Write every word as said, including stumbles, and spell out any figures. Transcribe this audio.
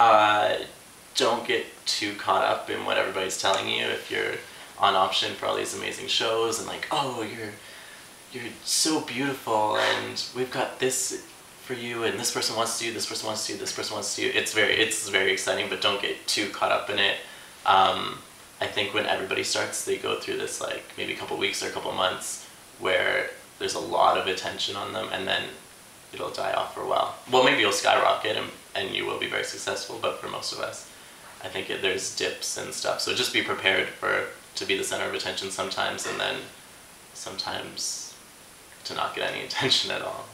Uh, don't get too caught up in what everybody's telling you if you're on option for all these amazing shows and like, oh, you're you're so beautiful and we've got this for you and this person wants to you, this person wants to you, this person wants to you. It's very, it's very exciting, but don't get too caught up in it. Um, I think when everybody starts, they go through this like maybe a couple weeks or a couple months where there's a lot of attention on them, and then it'll die off for a while. Well, maybe you'll skyrocket and, and you will be very successful, but for most of us, I think it, there's dips and stuff. So just be prepared for to be the center of attention sometimes, and then sometimes to not get any attention at all.